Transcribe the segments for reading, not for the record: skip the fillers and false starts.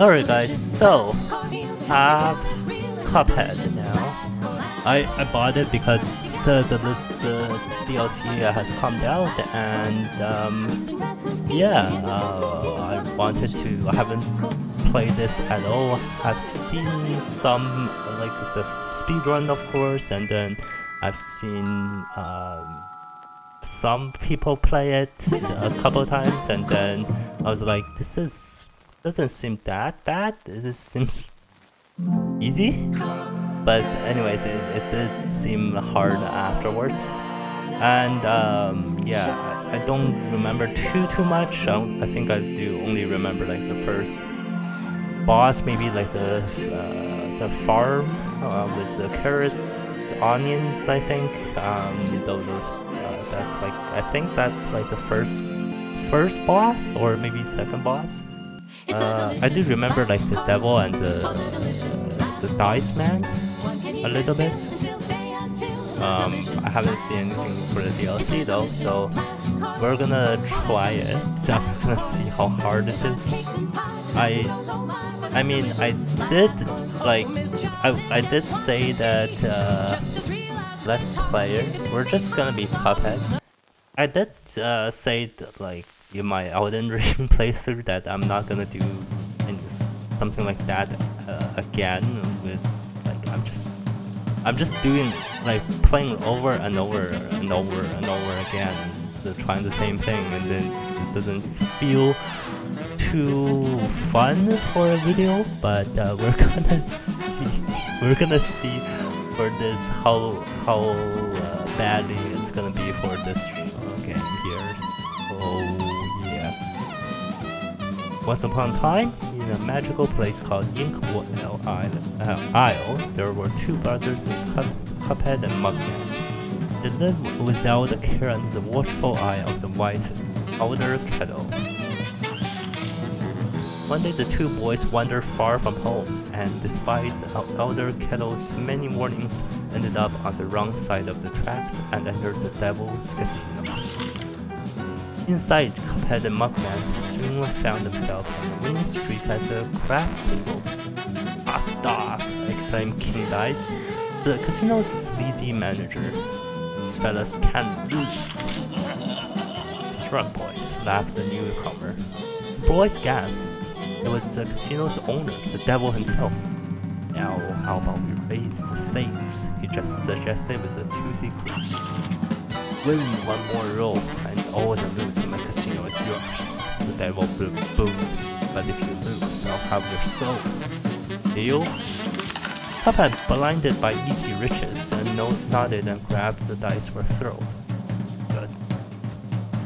Alright guys, so I have Cuphead now. I bought it because the DLC has come out, and yeah, I wanted to. I haven't played this at all. I've seen some, like, the speedrun, of course, and then I've seen some people play it a couple times, and then I was like, this doesn't seem that bad. This seems easy. But anyways, it did seem hard afterwards, and yeah, I don't remember too much. I think I do only remember like the first boss, maybe like the farm with the carrots, onions. I think those that's like, I think that's like the first boss, or maybe second boss. I do remember like the devil and the dice man a little bit. I haven't seen anything for the DLC though, so we're gonna try it. I'm gonna see how hard this is. I mean, I did say that let's player, we're just gonna be Cuphead. I did say that, like, in my Elden Ring playthrough, that I'm not gonna do something like that again. It's like I'm just doing, like, playing over and over and over and over again, trying the same thing, and then it doesn't feel too fun for a video. But we're gonna see for this how badly it's gonna be for this game here. So yeah, once upon a time, in a magical place called Inkwell Island, there were two brothers named Cuphead and Mugman. They lived without a care under the watchful eye of the wise Elder Kettle. One day the two boys wandered far from home, and despite Elder Kettle's many warnings, ended up on the wrong side of the tracks and entered the Devil's Casino. Inside, Cuphead and Mugman soon found themselves on Wing Street at a crab stable. "Hot dog!" exclaimed King Dice, the casino's sleazy manager. "These fellas can't lose." "Struck boys," laughed the newcomer. The boys gasped. It was the casino's owner, the devil himself. "Now, how about we raise the stakes?" he just suggested with a toothy grin. "Win one more roll, and all the loot in my casino is yours," the devil boomed. "But if you lose, I'll have your soul. Deal?" Cuphead, blinded by easy riches, nodded and grabbed the dice for a throw.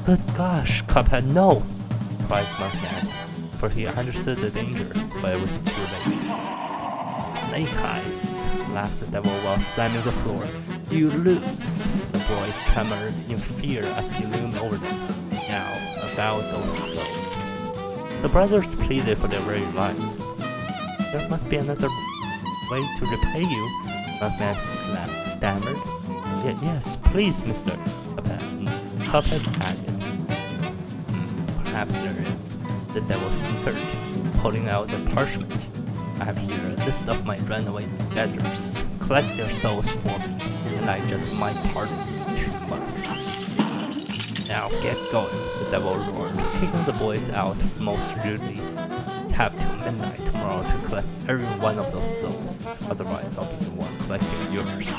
Good gosh, Cuphead, no!" cried Mugman, for he understood the danger, but it was too late. "Snake eyes!" laughed the devil while slamming the floor. "You lose!" The boys tremored in fear as he loomed over them. "Now, about those souls." The brothers pleaded for their very lives. "There must be another way to repay you," Mugman stammered. Yes, please, Mr. Cuphead added. "Perhaps there is," the devil snickered, pulling out a parchment. "I have here a list of my runaway debtors. Collect their souls for me, and I just might pardon you $2. "Now get going," the devil roared, kicking the boys out most rudely. "Have till midnight tomorrow to collect every one of those souls, otherwise I'll be the one collecting yours."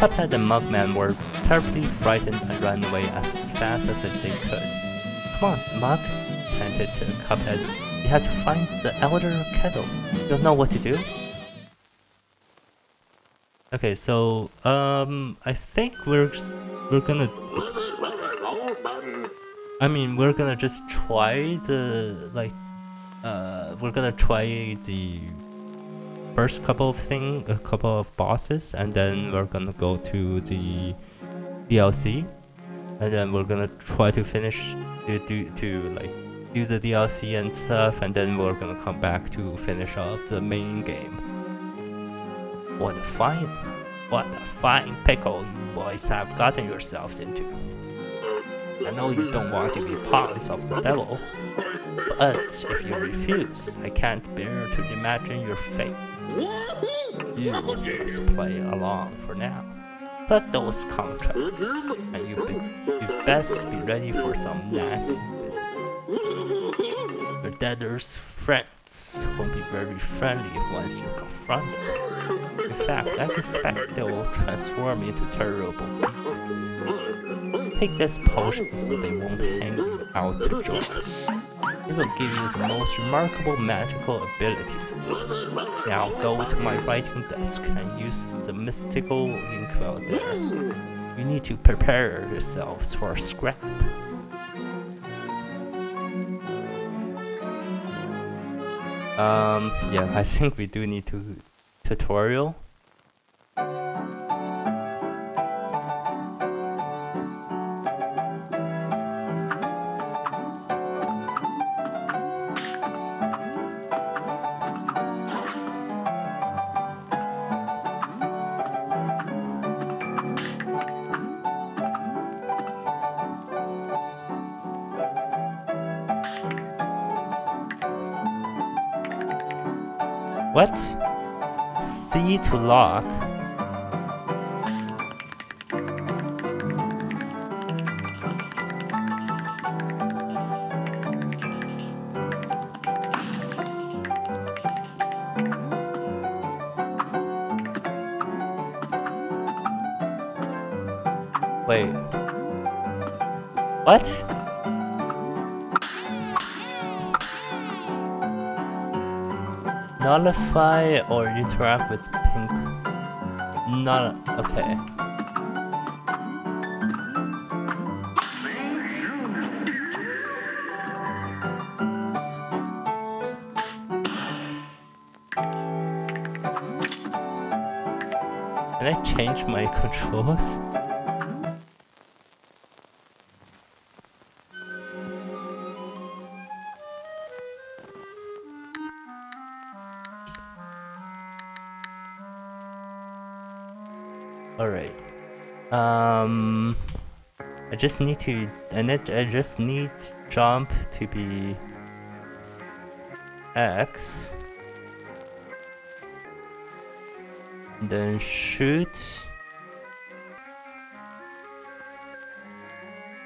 Cuphead and Mugman were terribly frightened and ran away as fast as they could. "Come on, Mug," panted Cuphead. "You have to find the Elder Kettle. You'll know what to do." Okay, so I think we're gonna just try the try the first couple of bosses, and then we're gonna go to the DLC, and then we're gonna try to finish to do the DLC and stuff, and then we're gonna come back to finish off the main game. What a fine pickle you boys have gotten yourselves into. I know you don't want to be pawns of the devil, But if you refuse, I can't bear to imagine your fate. You must play along for now. But those contracts, and you best be ready for some nasty business. Your debtor's friends won't be very friendly once you're confronted. In fact, I suspect they will transform into terrible beasts. Take this potion so they won't hang you out to dry. It will give you the most remarkable magical abilities. Now go to my writing desk and use the mystical inkwell there. You need to prepare yourselves for a scrap. Yeah, I think we do need to tutorial. What? C to lock. Wait. What? Nullify or interact with pink. Not okay. Can I change my controls? I just need jump to be X, then shoot,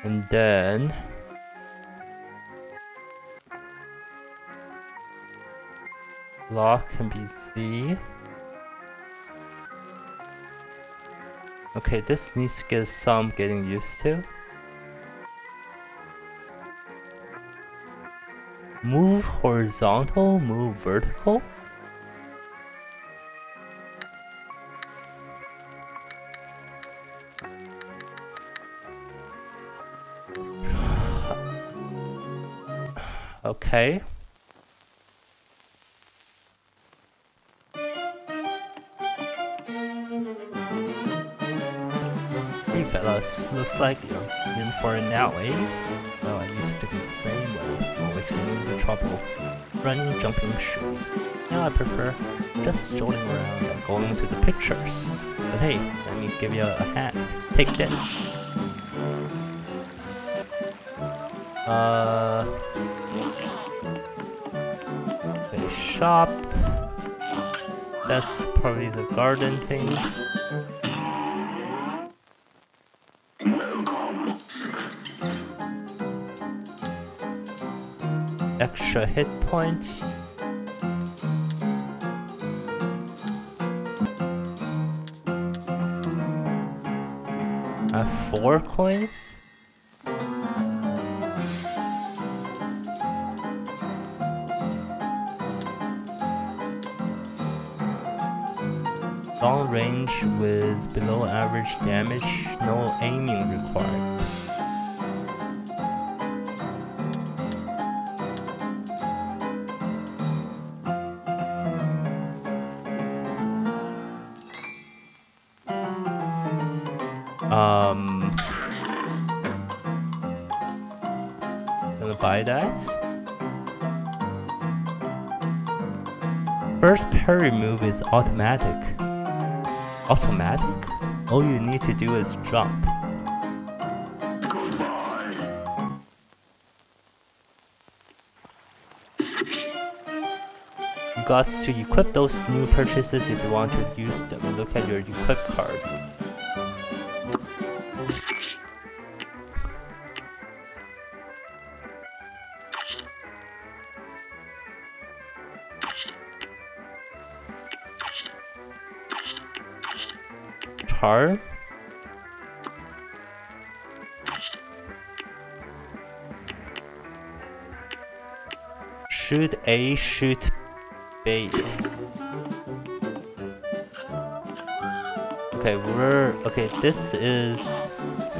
and then lock can be Z. Okay, this needs to get some getting used to. Move horizontal, move vertical. Okay. Looks like you're in for an alley. Well, I used to be the same way, always getting into trouble. Running, jumping, shooting. Now I prefer just strolling around and going to the pictures. But hey, let me give you a hand. Take this. Okay, shop. That's probably the garden thing. Extra hit point. I have 4 coins. Long range with below average damage, no aiming required. Gonna buy that. First parry move is automatic. Automatic? All you need to do is jump. guts to equip those new purchases if you want to use them. Look at your equip card. Char. Shoot A, shoot B. Okay, we're... okay, this is...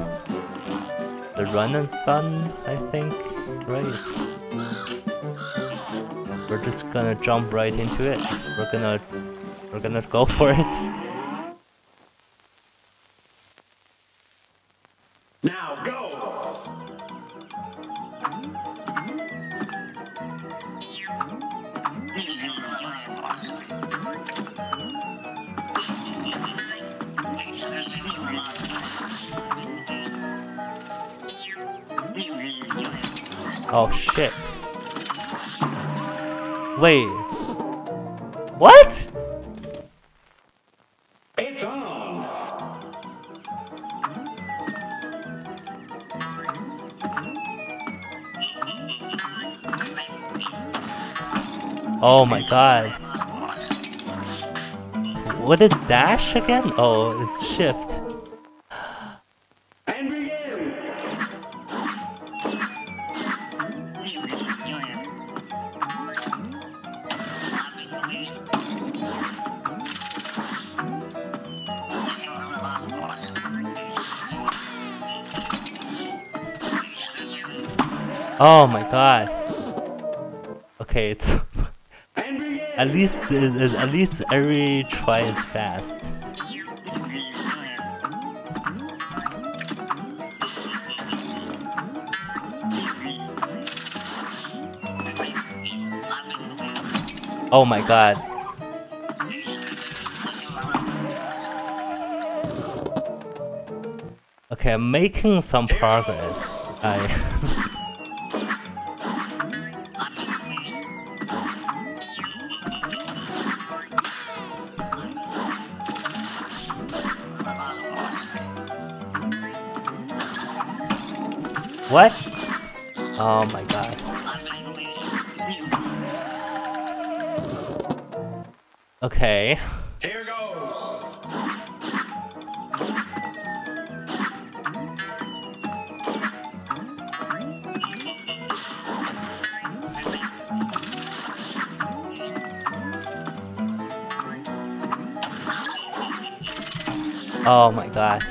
the run and gun, I think. Right. We're just gonna jump right into it. We're gonna go for it. Now, go! Oh shit. Wait. What? It's on. Oh my god. What is dash again? Oh, it's shift. Oh my god. Okay, it's at least every try is fast. Oh my god. Okay, I'm making some progress. I what? Oh my god. Okay. Here goes. Oh my god.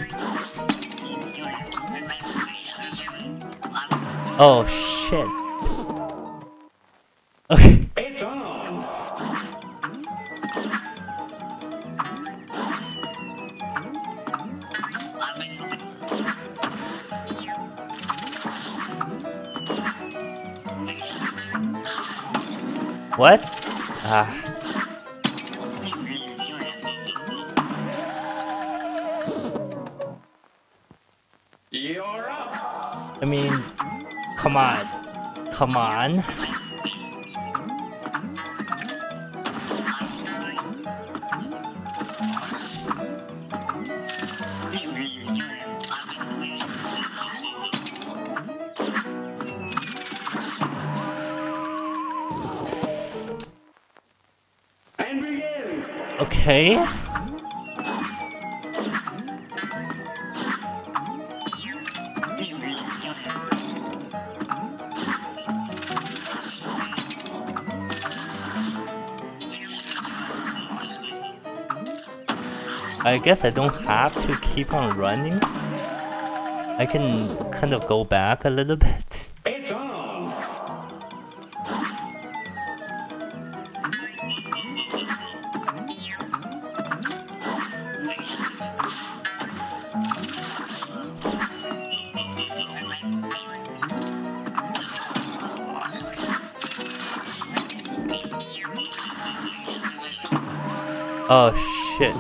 Oh shit. Okay. It's on. What? Ah. You're up. I mean, come on. Come on. Okay. I guess I don't have to keep on running. I can kind of go back a little bit. It's on. Oh shit,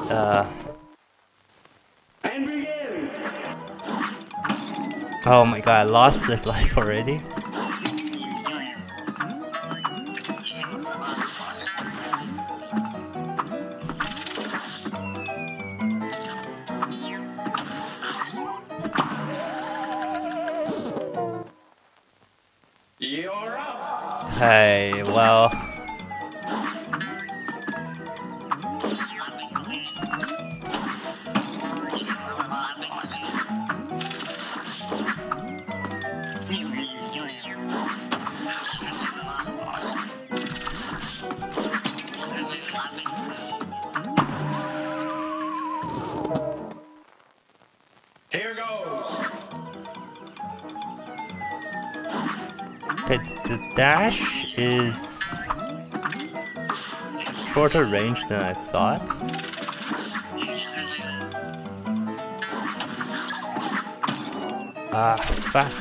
oh my god, I lost this life already. Okay, well... Dash is shorter range than I thought. Ah, fuck.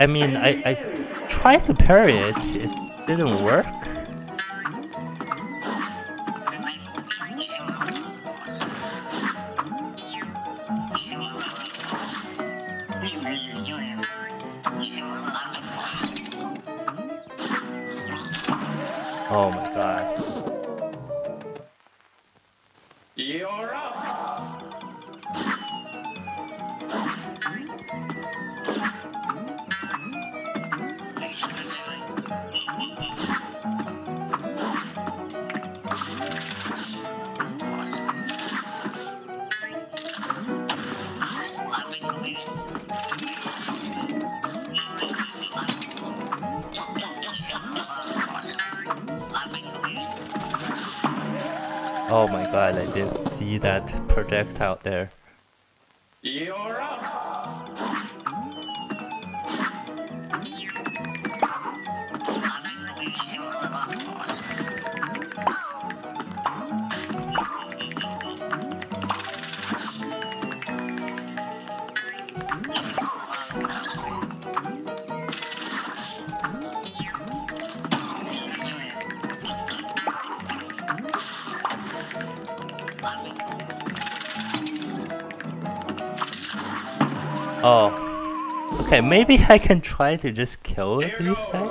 I mean, I tried to parry it, it didn't work. Oh my god. You're up! Oh my god, I didn't see that projectile there. You're up! Oh, okay, maybe I can try to just kill these guys?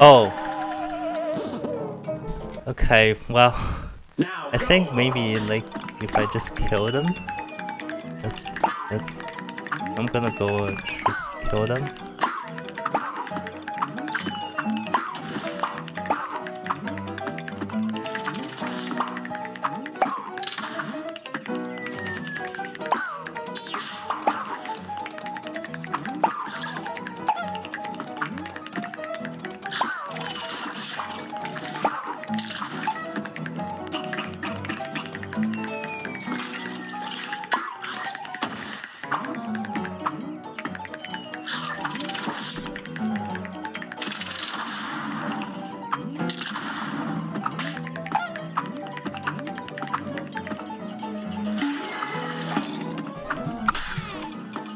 Oh. Okay, well, I think maybe like if I just kill them, I'm gonna go and just kill them.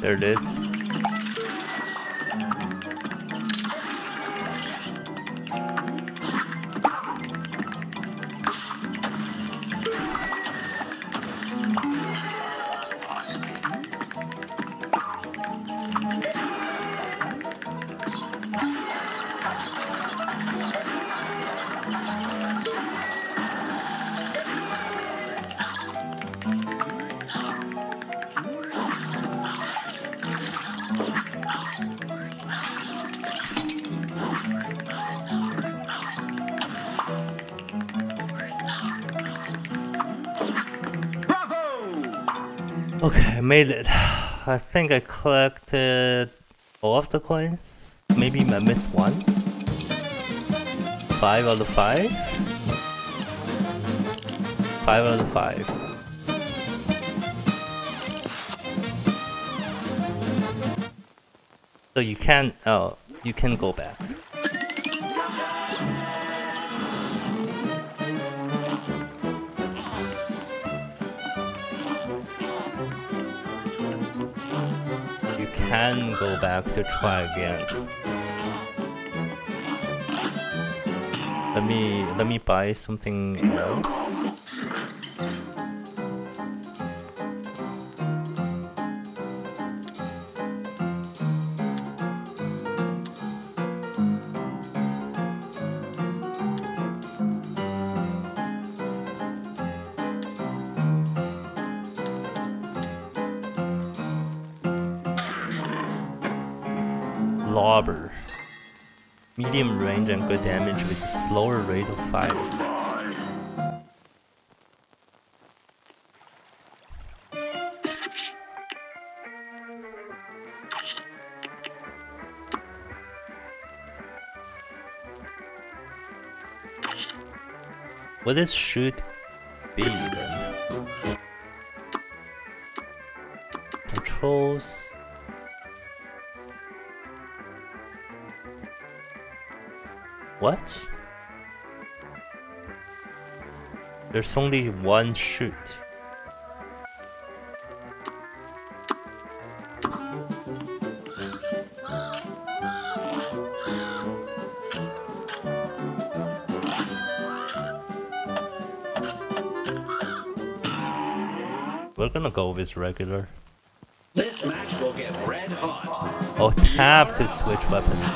There it is. Okay, I made it. I think I collected all of the coins. Maybe I missed one. 5 out of 5. 5 out of 5. So you can, oh, you can go back. You can go back to try again. Let me buy something else. Lobber. Medium range and good damage with a slower rate of fire. What it should be then? Controls. What? There's only one shoot. We're gonna go with regular. This match will get red hot. Oh, tap to switch weapons.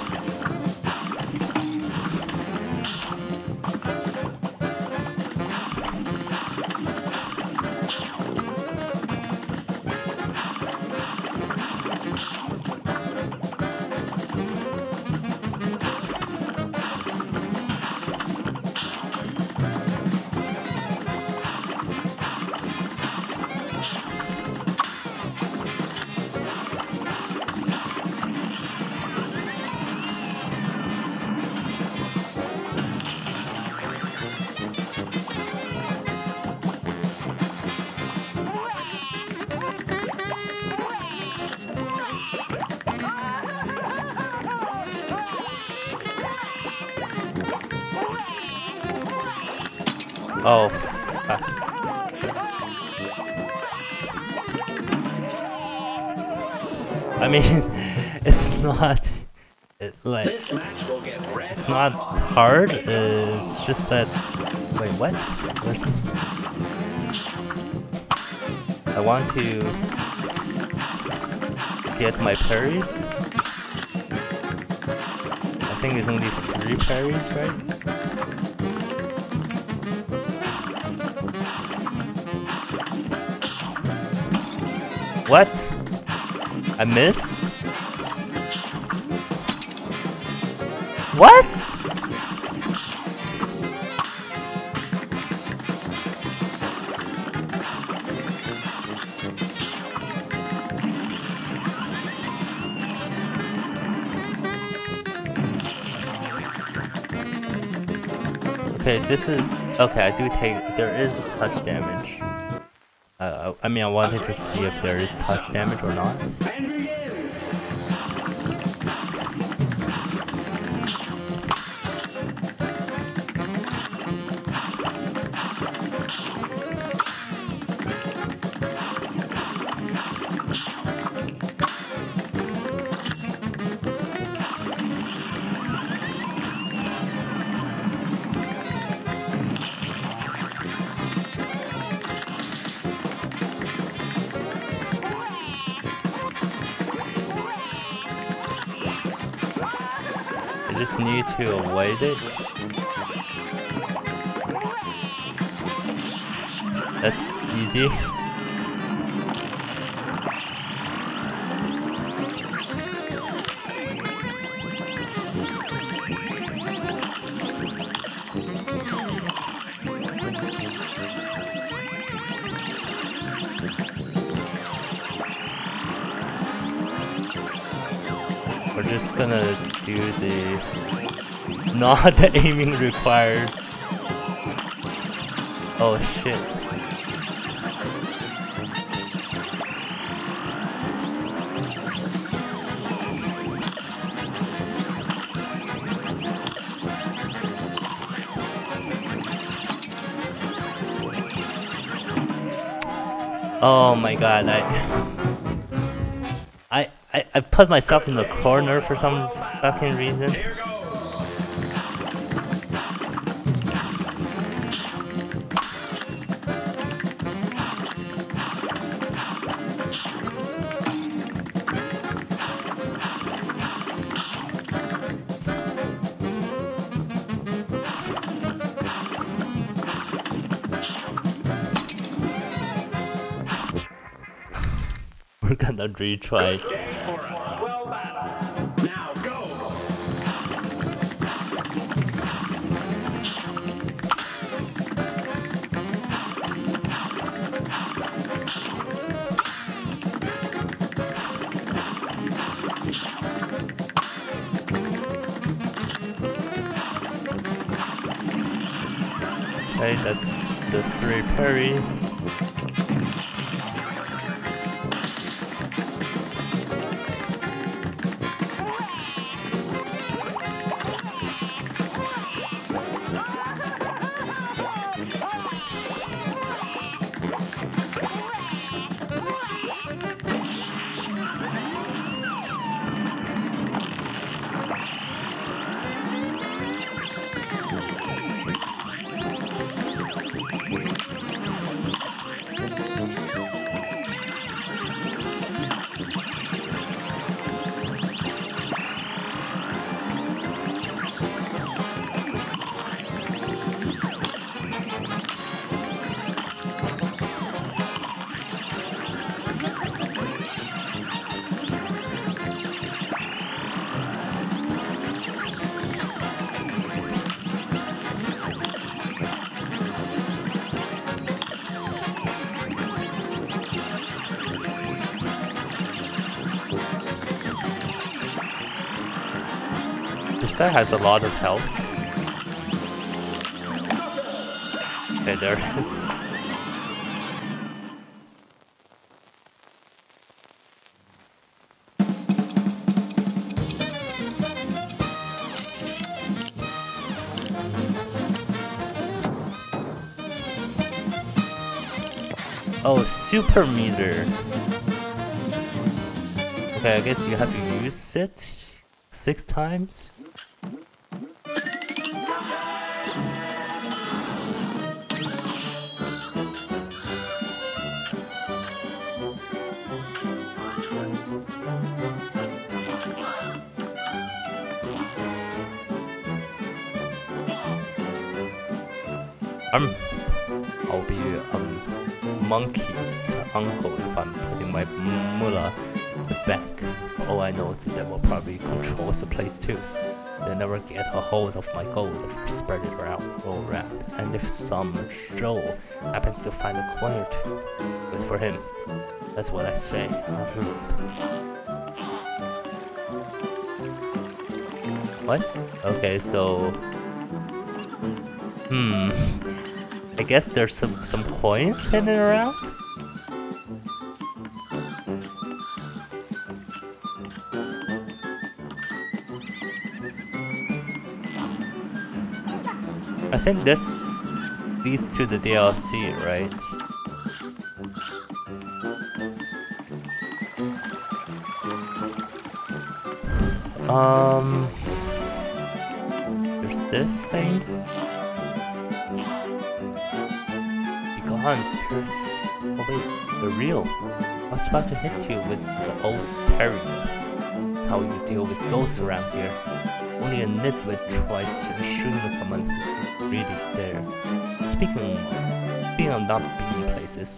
Oh, fuck. I mean, it's not hard, it's just that... Wait, what? Where's... I want to get my parries. I think there's only 3 parries, right? What? I missed? What? Okay, this is... Okay, I do take... There is touch damage. I mean, I wanted to see if there is touch damage or not. Just need to avoid it. That's easy. just gonna do the... not the aiming required. Oh shit. Oh my god, I put myself in the corner for some fucking reason. We're gonna retry. Now go. Okay, that's the 3 parries. This guy has a lot of health. Okay, there it is. Oh, super meter. Okay, I guess you have to use it 6 times. I'll be monkey's uncle if I'm putting my mullah in the back. For all I know, the devil probably controls the place too. They never get a hold of my gold if I spread it around, all around. And if some troll happens to find a coin or two, good for him. That's what I say. What? Okay, so... I guess there's some coins hidden around? I think this leads to the DLC, right? There's this thing? Spirits. Oh wait, they're real. What's about to hit you with the old parry? How you deal with ghosts around here. Only a nitwit tries to shoot someone really there. Speaking of not being places,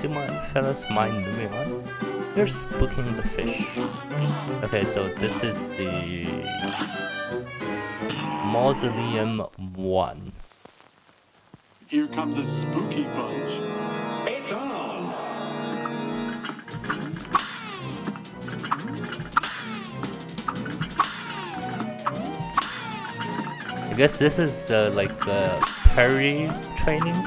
do my fellas mind moving on? You're spooking the fish. Okay, so this is the Mausoleum 1. Here comes a spooky bunch. It's on! guess this is like parry training.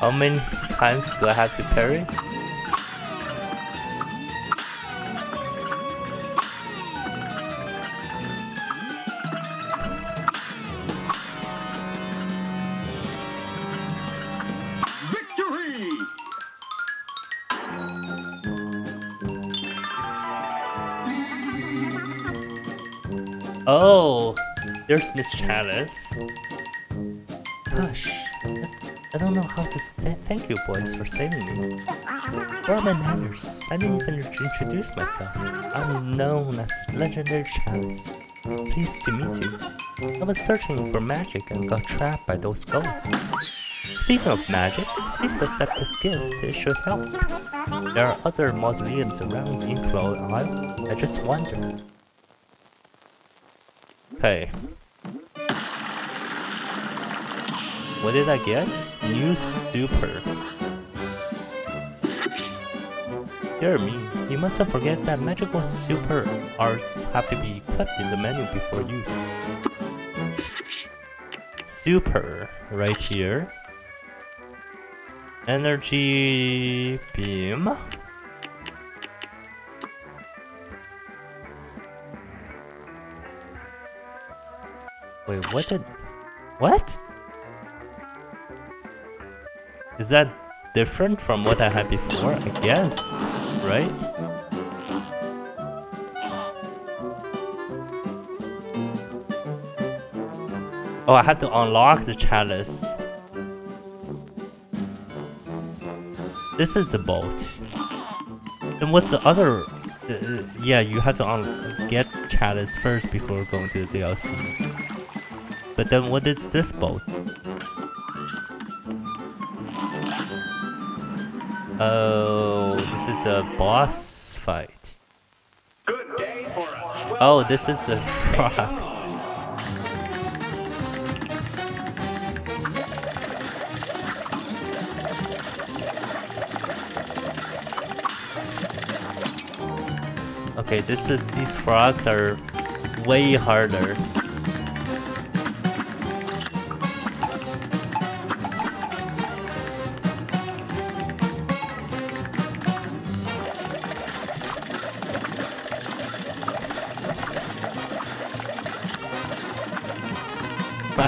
How many times do I have to parry? Victory! Oh, there's Ms. Chalice. Gosh. I don't know how to say thank you, boys, for saving me. Where are my manners? I didn't even introduce myself. I'm known as Legendary Chance. Pleased to meet you. I was searching for magic and got trapped by those ghosts. Speaking of magic, please accept this gift, it should help. There are other mausoleums around Inkwell Island. I just wondered. Hey. What did I get? New super. Dear me, you mustn't forget that magical super arts have to be equipped in the menu before use. Super, right here. Energy beam. Wait, what did... What? Is that different from what I had before? I guess, right? Oh, I had to unlock the chalice. This is the boat. And what's the other? Yeah, you have to get chalice first before going to the DLC. But then what is this boat? Oh, this is a boss fight. Good day for us. Oh, this is the frogs. Okay, this is these frogs are way harder. I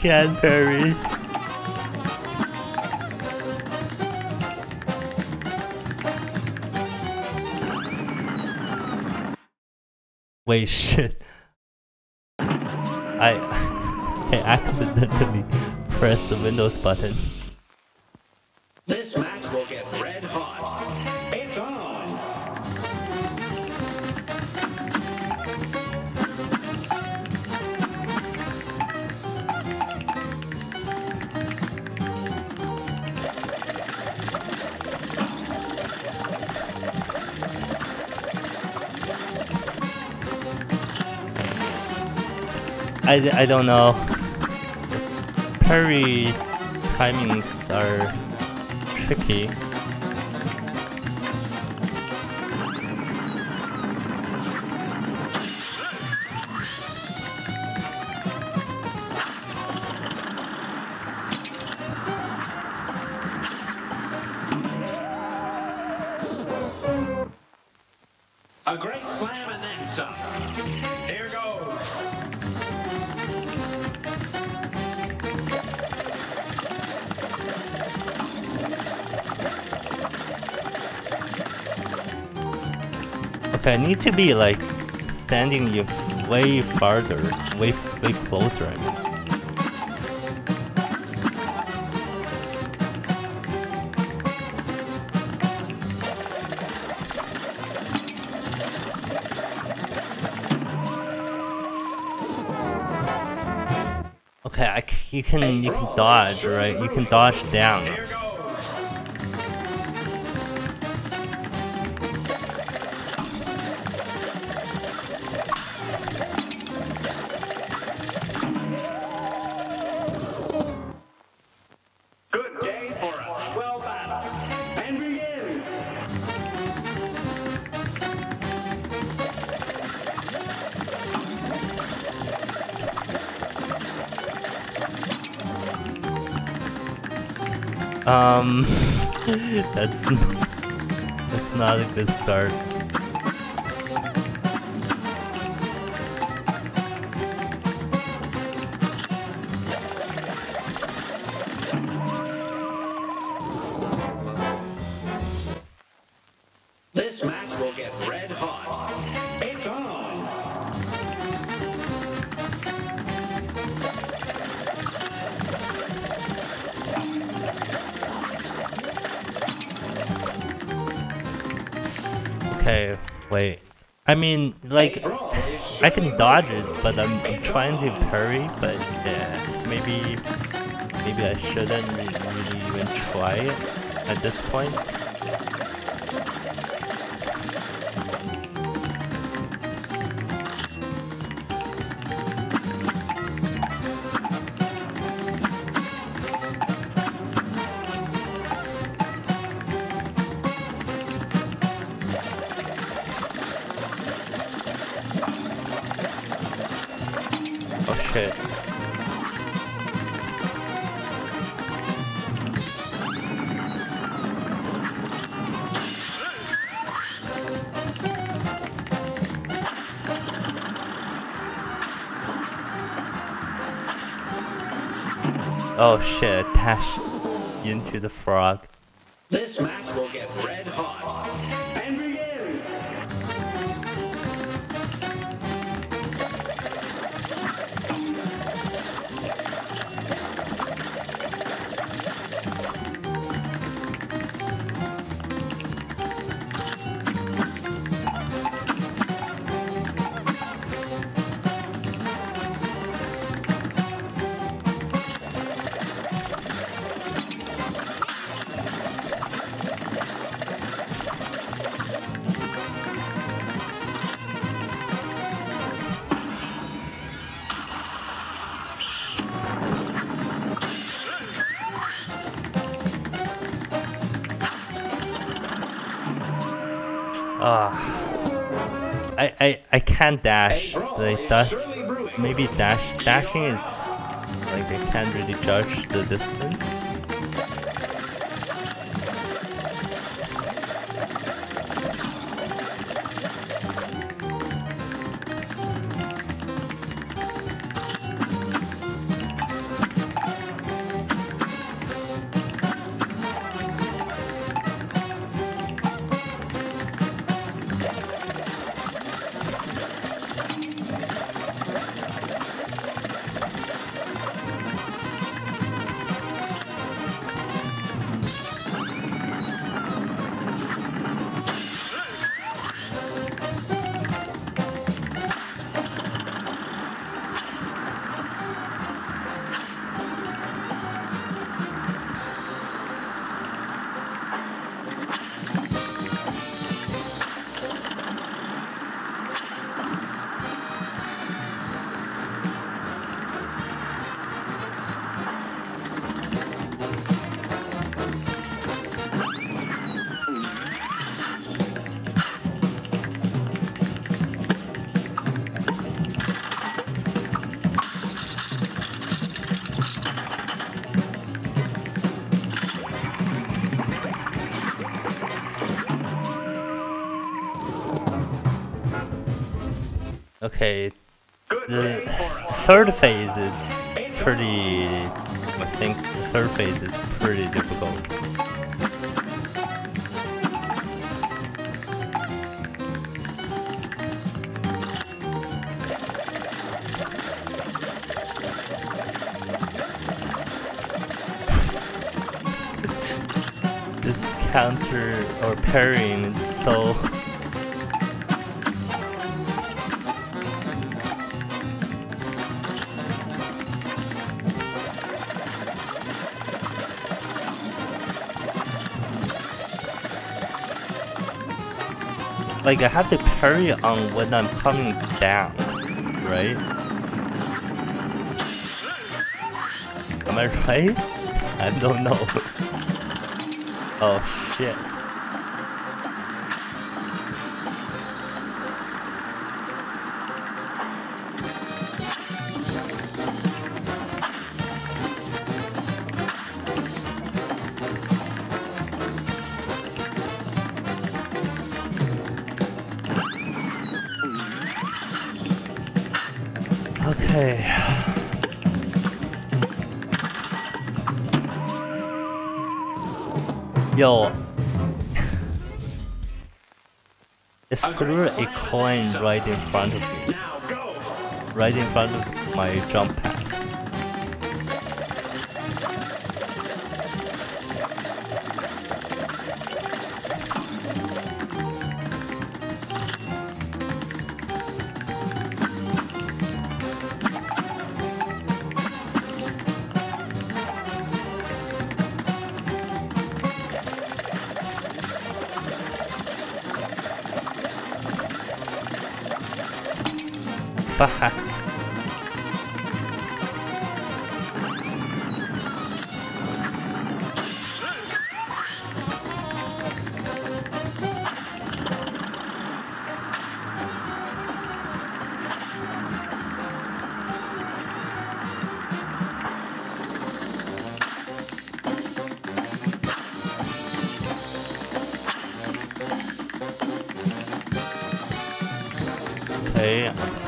can't parry. Wait, shit. I accidentally pressed the Windows button. This match will get red hot. It's on. I don't know. Parry timings are tricky. A great slam and then some. Here goes. Okay, I need to be like standing you way farther, way closer. I mean. Okay, you can dodge, right? You can dodge down. That's not a good start. This match will get red hot. It's on. Okay, wait. I mean, like, I can dodge it, but I'm trying to parry, but yeah, maybe I shouldn't really even try it at this point. Oh shit, attached into the frog. This match will get red hot. And I can't dash. Like maybe dashing is like I can't really judge the distance. Okay, the third phase is pretty, I think the third phase is pretty difficult. This counter or parrying is so... Like, I have to parry on when I'm coming down, right? Am I right? I don't know. Oh, shit. Yo, it threw a coin right in front of me, right in front of my jump pad.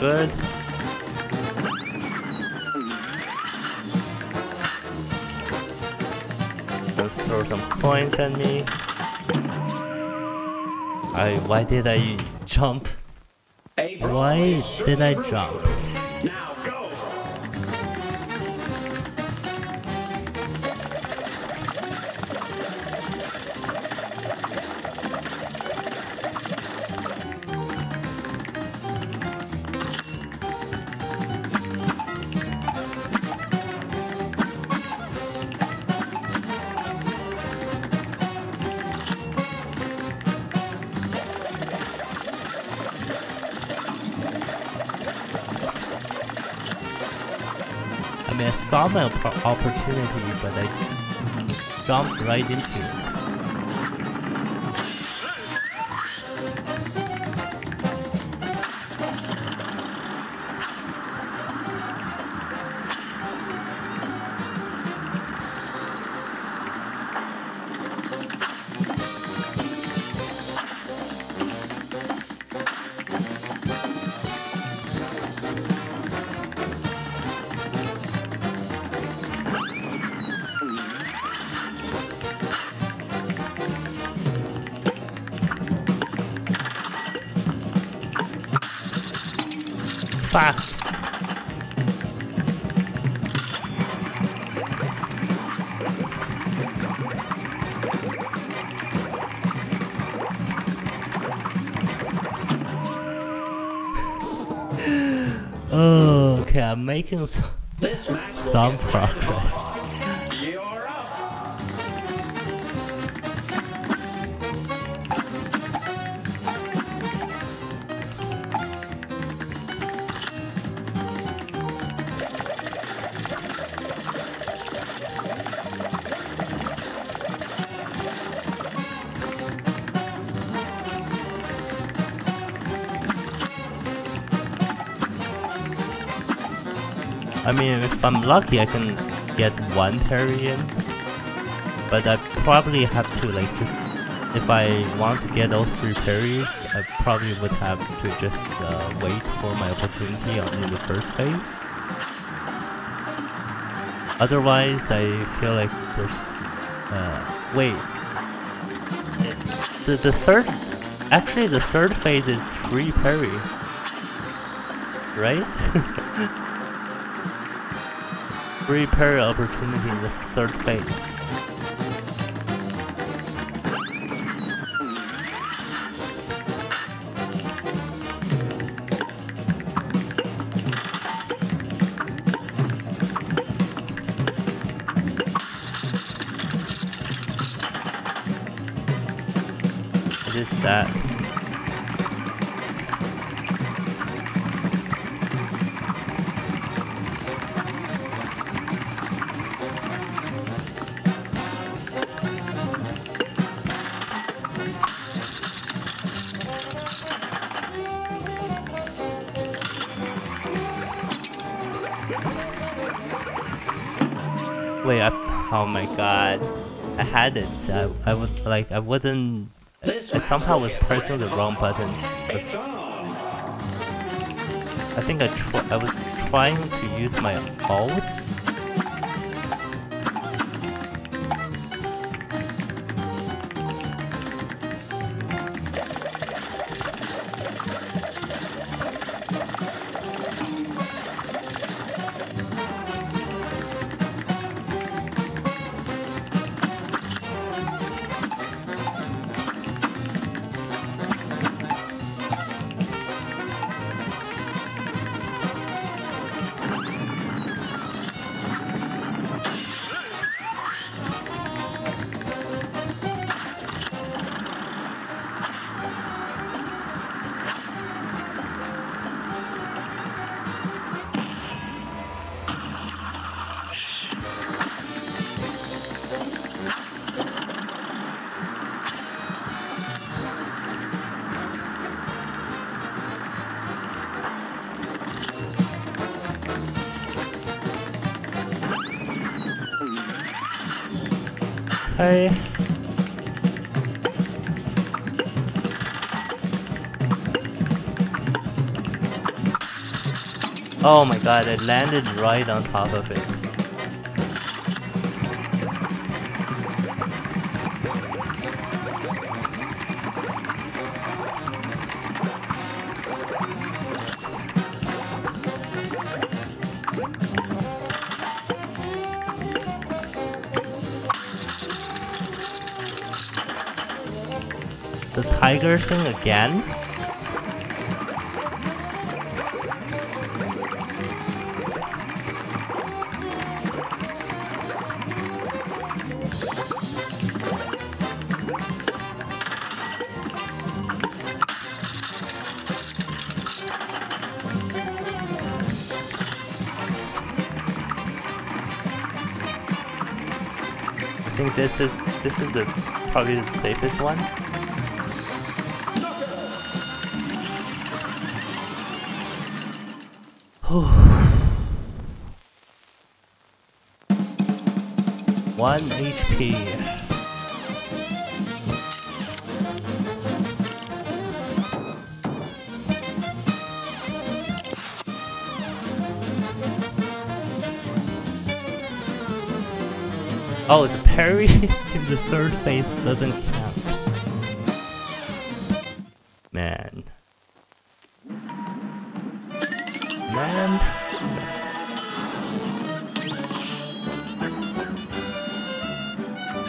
Good. Let's throw some coins at me. Alright, why did I jump? Why did I jump? I saw my opportunity, but I jumped right into it. Fuck. Oh, okay, I'm making some progress. I mean, if I'm lucky, I can get one parry in, but I probably have to, like, just, if I want to get all three parries, I probably would have to just wait for my opportunity in the first phase. Otherwise, I feel like there's, wait, the third phase is free parry, right? Free parry opportunity in the third phase. It is that. Wait, oh my god. I had it. I was like, I wasn't. I somehow was pressing the wrong buttons. I think I was trying to use my alt. Hey. Oh my god, I landed right on top of it. Tiger thing again? I think this is probably the safest one. One HP. Oh, the parry in the third phase doesn't count. Man.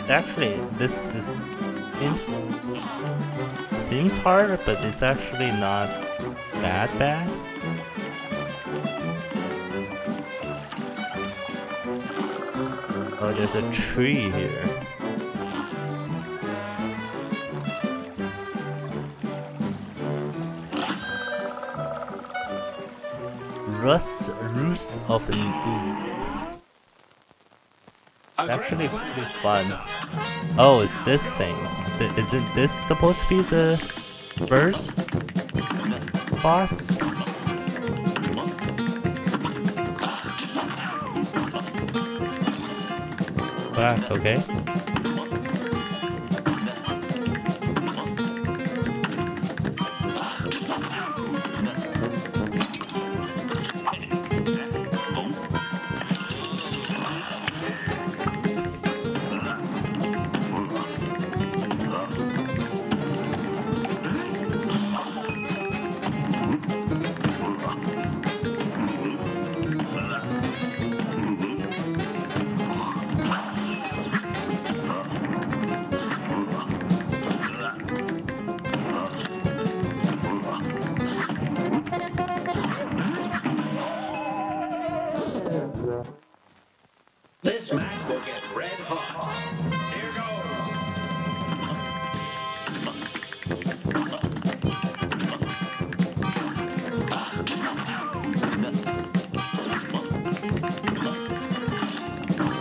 Actually, this is, seems hard, but it's actually not that bad. Oh, there's a tree here. Roots of an ooze. It's actually pretty fun. Oh, it's this thing. Isn't this supposed to be the first boss? Ah, okay.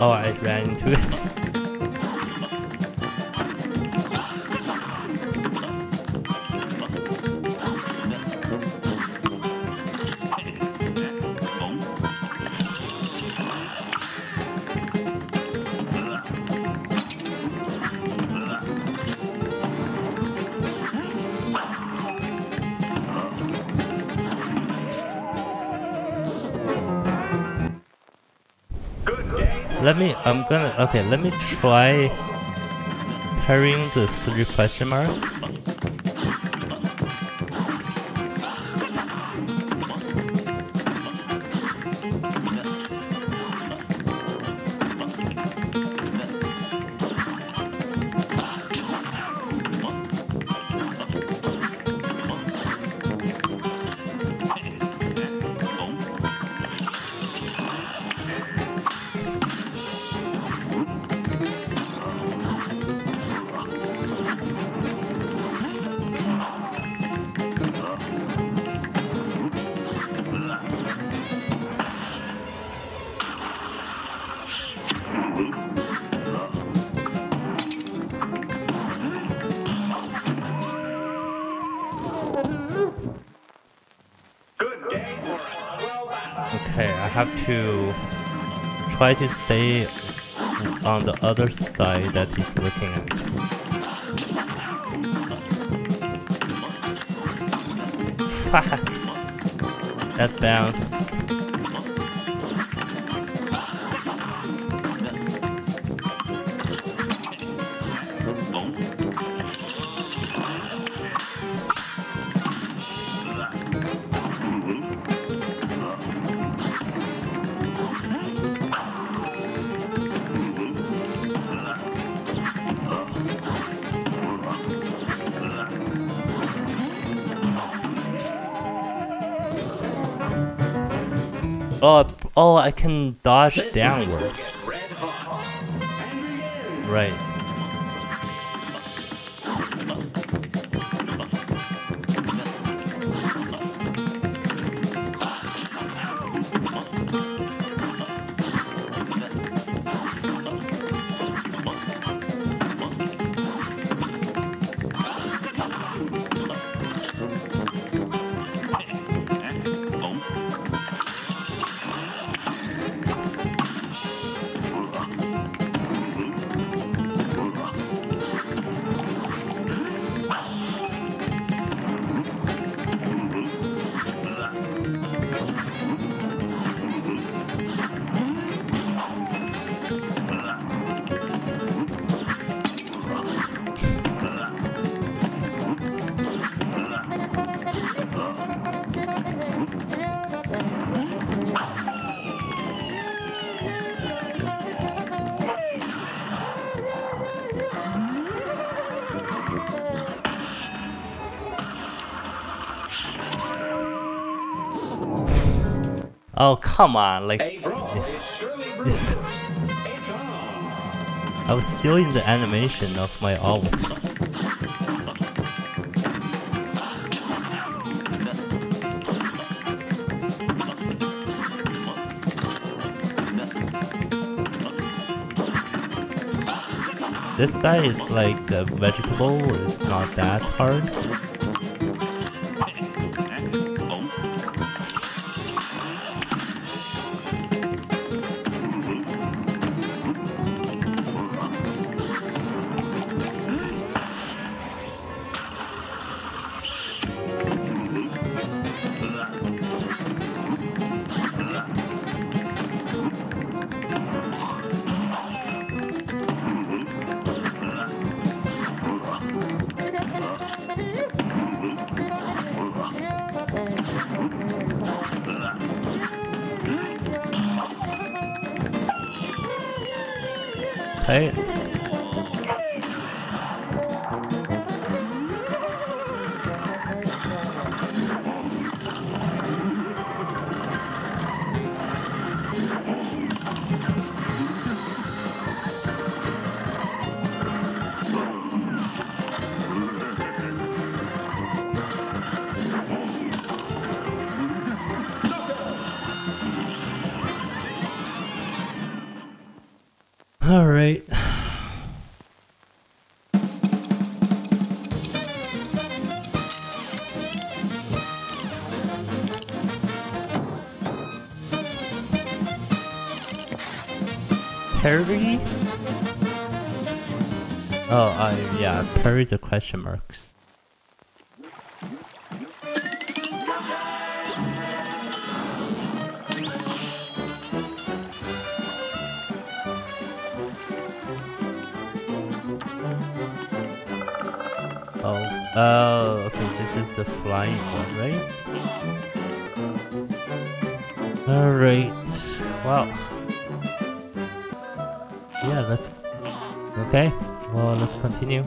Oh, I ran into it. let me try parrying the 3 question marks. Try to stay on the other side that he's looking at. That bounce. Oh, I can dodge downwards. Right. Oh, come on, like, I was still in the animation of my ult. This guy is like the vegetable, it's not that hard. Parry? Oh, yeah, parry the question marks. Oh. Oh, okay, this is the flying one, right? Alright. Wow. Yeah, let's... Okay. Well, let's continue.